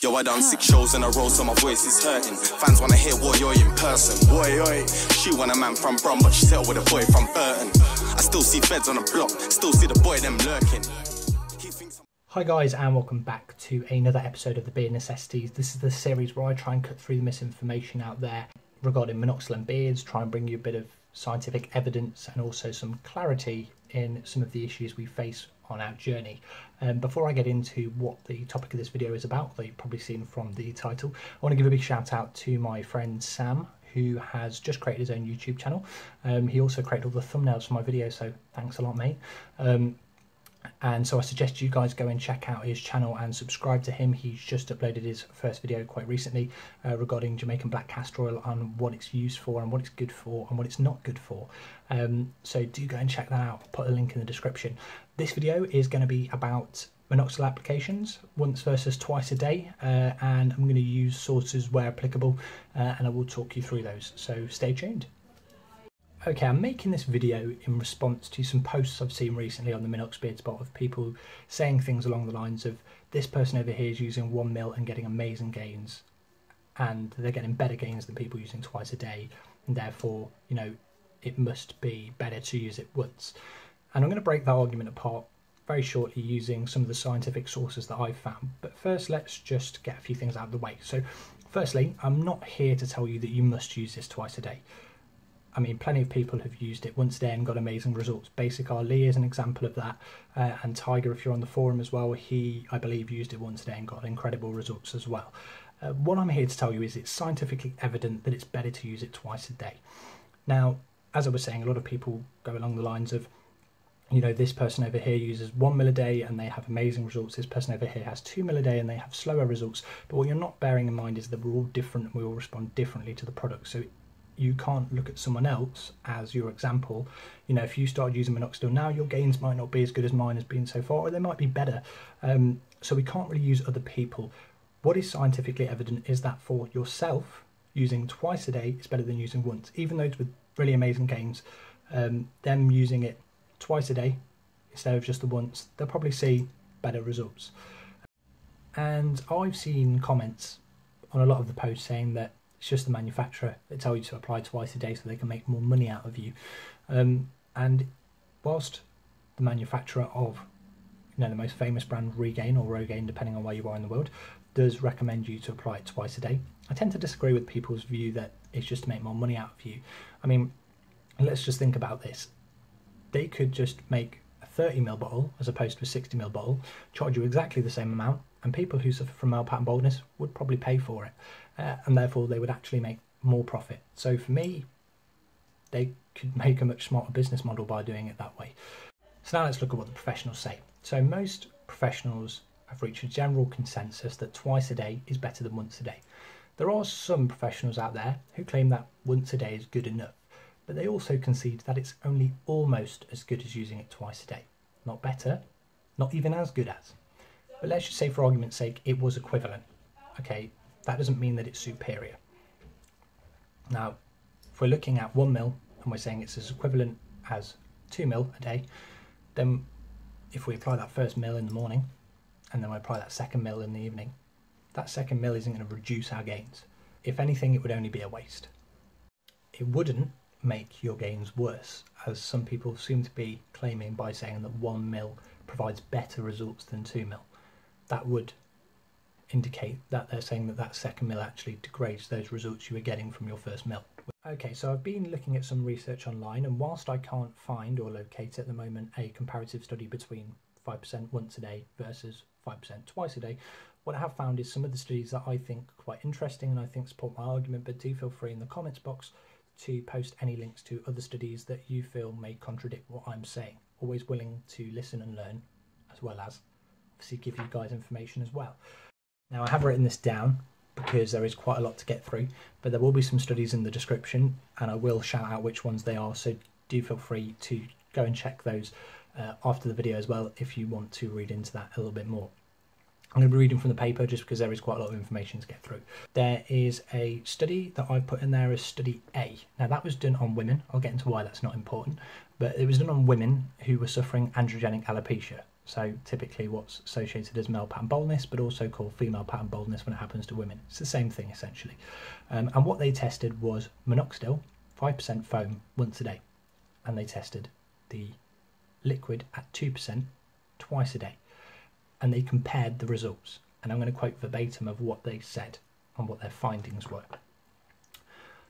Yo, I done 6 shows in a row, so my voice is hurting. Fans wanna hear Woy Oy in person. Woy Oy. She want a man from Brum, but she settled with a boy from Burton. I still see feds on the block, still see the boy them lurking. Hi guys, and welcome back to another episode of the Beard Necessities. This is the series where I try and cut through the misinformation out there regarding minoxidil and beards, try and bring you a bit of scientific evidence and also some clarity in some of the issues we face on our journey. Before I get into what the topic of this video is about, though you've probably seen from the title, I want to give a big shout out to my friend Sam, who has just created his own YouTube channel. He also created all the thumbnails for my videos, so thanks a lot, mate. And so I suggest you guys go and check out his channel and subscribe to him. He's just uploaded his first video quite recently regarding Jamaican black castor oil and what it's used for and what it's good for and what it's not good for. So do go and check that out. I'll put a link in the description. This video is going to be about minoxidil applications, once versus twice a day, and I'm going to use sources where applicable, and I will talk you through those. So stay tuned. Okay, I'm making this video in response to some posts I've seen recently on the Minox Beard Spot of people saying things along the lines of, this person over here is using 1 ml and getting amazing gains, and they're getting better gains than people using twice a day, and therefore, you know, it must be better to use it once. And I'm going to break that argument apart very shortly using some of the scientific sources that I've found. But first, let's just get a few things out of the way. So firstly, I'm not here to tell you that you must use this twice a day. I mean, plenty of people have used it once a day and got amazing results. Basik Ali is an example of that. And Tiger, if you're on the forum as well, he, I believe, used it once a day and got incredible results as well. What I'm here to tell you is it's scientifically evident that it's better to use it twice a day. Now, as I was saying, a lot of people go along the lines of, you know, this person over here uses 1 ml a day and they have amazing results. This person over here has 2 ml a day and they have slower results. But what you're not bearing in mind is that we're all different and we all respond differently to the product. So you can't look at someone else as your example. You know, if you start using minoxidil now, your gains might not be as good as mine has been so far, or they might be better. So we can't really use other people. What is scientifically evident is that for yourself, using twice a day is better than using once. Even those with really amazing gains, them using it twice a day instead of just the once, they'll probably see better results. And I've seen comments on a lot of the posts saying that it's just the manufacturer that tell you to apply twice a day so they can make more money out of you. And whilst the manufacturer of, you know, the most famous brand Regaine or Rogaine, depending on where you are in the world, does recommend you to apply it twice a day, I tend to disagree with people's view that it's just to make more money out of you. I mean, let's just think about this. They could just make a 30 ml bottle as opposed to a 60 ml bottle, charge you exactly the same amount, and people who suffer from male pattern baldness would probably pay for it, and therefore they would actually make more profit. So for me, they could make a much smarter business model by doing it that way. So now let's look at what the professionals say. So most professionals have reached a general consensus that twice a day is better than once a day. There are some professionals out there who claim that once a day is good enough, but they also concede that it's only almost as good as using it twice a day. Not better, not even as good as. But let's just say for argument's sake, it was equivalent. Okay, that doesn't mean that it's superior. Now, if we're looking at 1 ml and we're saying it's as equivalent as 2 ml a day, then if we apply that first ml in the morning and then we apply that second ml in the evening, that second ml isn't going to reduce our gains. If anything, it would only be a waste. It wouldn't make your gains worse, as some people seem to be claiming by saying that 1 ml provides better results than 2 ml. That would indicate that they're saying that that second ml actually degrades those results you were getting from your first ml. Okay, so I've been looking at some research online, and whilst I can't find or locate at the moment a comparative study between 5% once a day versus 5% twice a day, what I have found is some of the studies that I think are quite interesting and I think support my argument, but do feel free in the comments box to post any links to other studies that you feel may contradict what I'm saying. Always willing to listen and learn, as well as obviously give you guys information as well. Now, I have written this down because there is quite a lot to get through, but there will be some studies in the description and I will shout out which ones they are, so do feel free to go and check those after the video as well if you want to read into that a little bit more. I'm going to be reading from the paper just because there is quite a lot of information to get through. There is a study that I've put in there as study A. Now, that was done on women. I'll get into why that's not important. But it was done on women who were suffering androgenic alopecia. So typically what's associated is male pattern baldness, but also called female pattern baldness when it happens to women. It's the same thing essentially. And what they tested was minoxidil, 5% foam once a day. And they tested the liquid at 2% twice a day. And they compared the results. And I'm going to quote verbatim of what they said and what their findings were.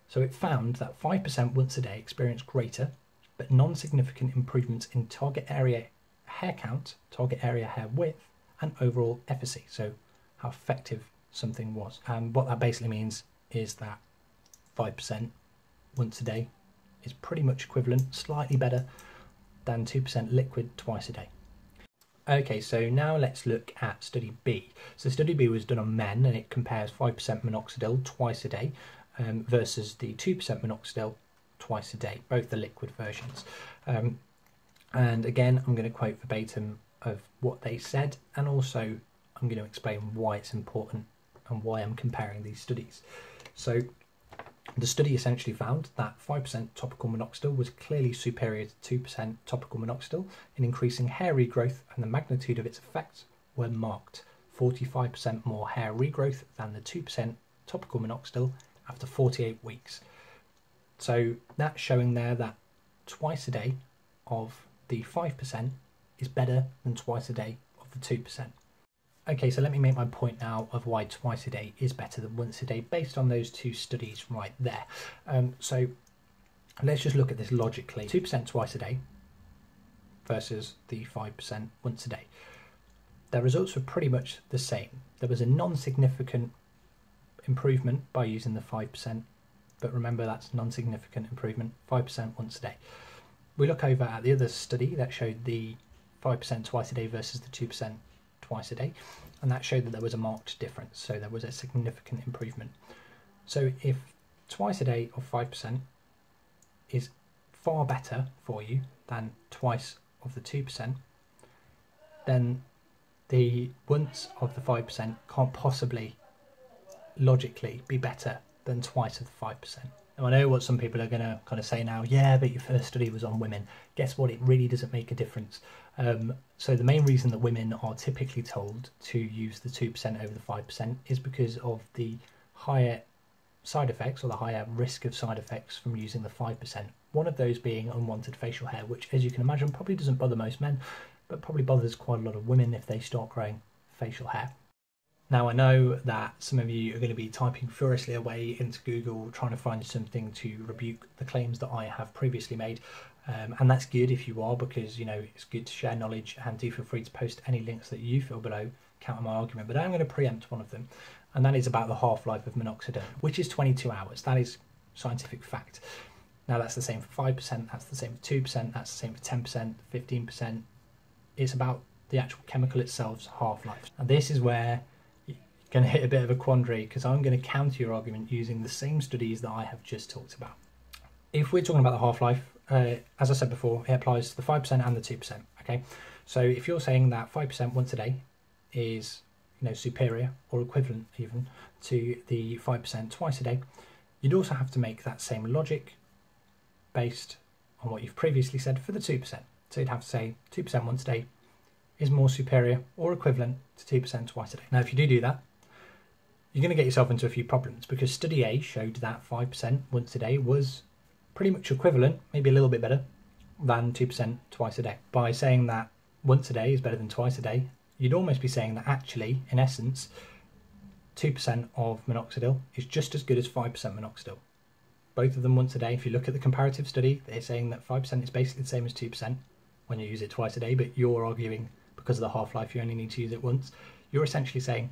So it found that 5% once a day experienced greater but non-significant improvements in target area hair count, target area hair width, and overall efficacy, so how effective something was. And what that basically means is that 5% once a day is pretty much equivalent, slightly better than 2% liquid twice a day. Okay, so now let's look at study B. So study B was done on men, and it compares 5% minoxidil twice a day versus the 2% minoxidil twice a day, both the liquid versions. And again, I'm going to quote verbatim of what they said, and also I'm going to explain why it's important and why I'm comparing these studies. So the study essentially found that 5% topical minoxidil was clearly superior to 2% topical minoxidil in increasing hair regrowth, and the magnitude of its effects were marked. 45% more hair regrowth than the 2% topical minoxidil after 48 weeks. So that's showing there that twice a day of the 5% is better than twice a day of the 2%. Okay, so let me make my point now of why twice a day is better than once a day based on those two studies right there. So let's just look at this logically. 2% twice a day versus the 5% once a day. Their results were pretty much the same. There was a non-significant improvement by using the 5%, but remember that's non-significant improvement, 5% once a day. We look over at the other study that showed the 5% twice a day versus the 2% twice a day, and that showed that there was a marked difference, so there was a significant improvement. So if twice a day of 5% is far better for you than twice of the 2%, then the once of the 5% can't possibly logically be better than twice of the 5%. Now I know what some people are going to kind of say now, yeah, but your first study was on women. Guess what, it really doesn't make a difference. So the main reason that women are typically told to use the 2% over the 5% is because of the higher side effects, or the higher risk of side effects from using the 5%. One of those being unwanted facial hair, which as you can imagine probably doesn't bother most men, but probably bothers quite a lot of women if they start growing facial hair. Now I know that some of you are going to be typing furiously away into Google trying to find something to rebuke the claims that I have previously made, and that's good if you are, because you know it's good to share knowledge, and do feel free to post any links that you feel below counter my argument. But I'm going to preempt one of them, and that is about the half-life of minoxidil, which is 22 hours. That is scientific fact. Now that's the same for 5%, that's the same for 2%, that's the same for 10%, 15%. It's about the actual chemical itself's half-life, and this is where going to hit a bit of a quandary, because I'm going to counter your argument using the same studies that I have just talked about. If we're talking about the half-life, as I said before, it applies to the 5% and the 2%. Okay, so if you're saying that 5% once a day is, you know, superior or equivalent even to the 5% twice a day, you'd also have to make that same logic based on what you've previously said for the 2%. So you'd have to say 2% once a day is more superior or equivalent to 2% twice a day. Now if you do that, you're going to get yourself into a few problems, because study A showed that 5% once a day was pretty much equivalent, maybe a little bit better, than 2% twice a day. By saying that once a day is better than twice a day, you'd almost be saying that actually, in essence, 2% of minoxidil is just as good as 5% minoxidil. Both of them once a day. If you look at the comparative study, they're saying that 5% is basically the same as 2% when you use it twice a day, but you're arguing because of the half-life you only need to use it once. You're essentially saying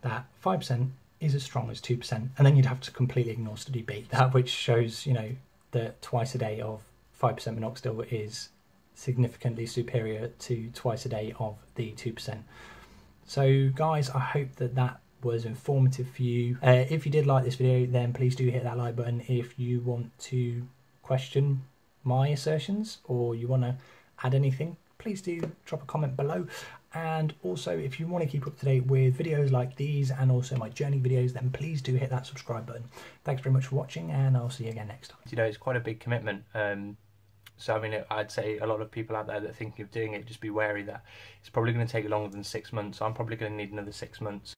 that 5% is as strong as 2%, and then you'd have to completely ignore study B, that which shows, you know, that twice a day of 5% minoxidil is significantly superior to twice a day of the 2%. So guys, I hope that that was informative for you. If you did like this video, then please do hit that like button. If you want to question my assertions, or you want to add anything, please do drop a comment below. And also, if you want to keep up to date with videos like these and also my journey videos, then please do hit that subscribe button. Thanks very much for watching, and I'll see you again next time. You know, it's quite a big commitment So I mean, I'd say a lot of people out there that are thinking of doing it, just be wary that it's probably going to take longer than 6 months. I'm probably going to need another 6 months.